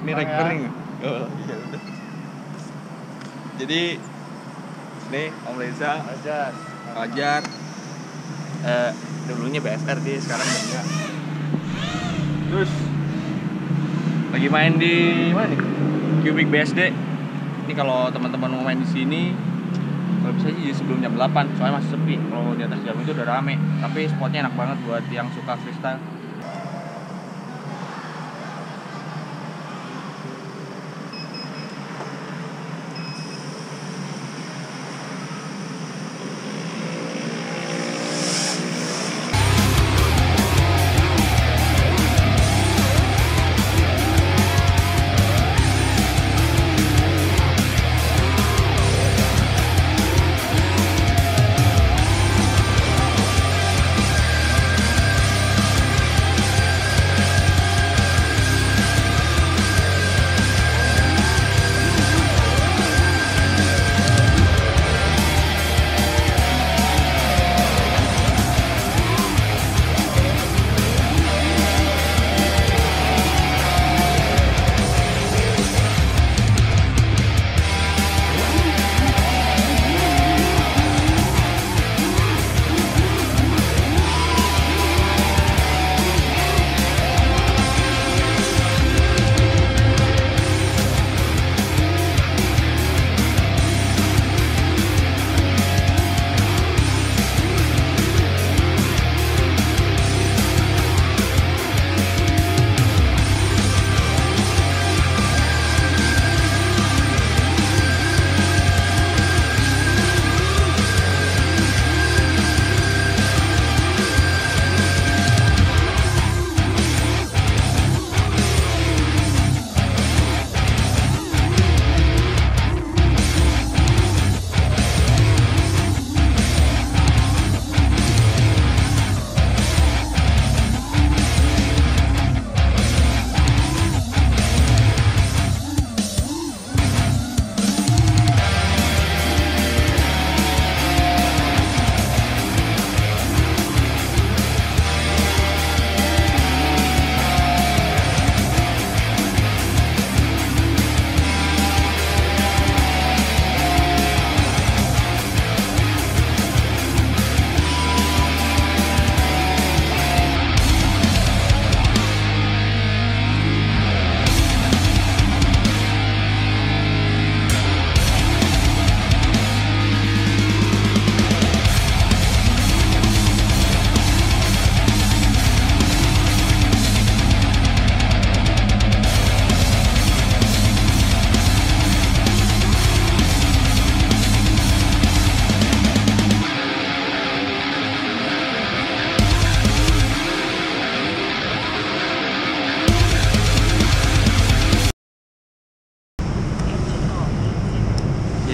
Ini rekening. Oh, iya udah. Jadi nih Om Reza, Fajar. Dulunya BSR dia, sekarang enggak. Terus lagi main di mana nih? Cubic BSD. Ini kalau teman-teman mau main di sini, kalau bisa aja sebelum jam 8, soalnya masih sepi. Kalau di atas jam itu udah rame. Tapi spotnya enak banget buat yang suka freestyle.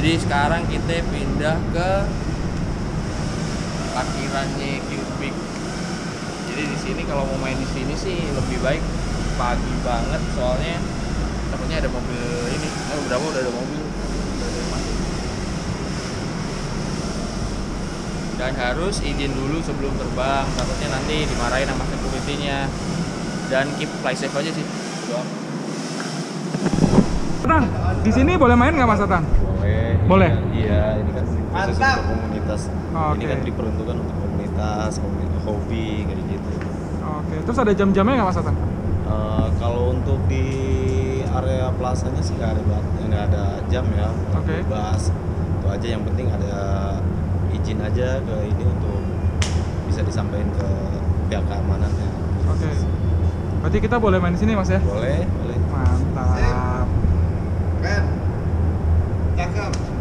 Jadi sekarang kita pindah ke parkirannya Cubic. Jadi di sini kalau mau main di sini sih lebih baik pagi banget, soalnya takutnya ada mobil ini. Beberapa udah ada mobil. Dan harus izin dulu sebelum terbang, takutnya nanti dimarahin sama security-nya. Dan keep fly safe aja sih. Tang, di sini boleh main nggak Mas Tang? Boleh? Iya, ini kan khusus untuk komunitas. Ini kan diperuntukkan untuk komunitas hobi, kayak gitu. Oke, terus ada jam-jamnya nggak Mas Atan? Kalau untuk di area plasanya sih nggak ada jam ya, bebas. Itu aja, yang penting ada izin aja ke ini untuk bisa disampaikan ke pihak keamanannya. Oke, berarti kita boleh main di sini Mas ya? Boleh. Mantap. Keren. Cakep.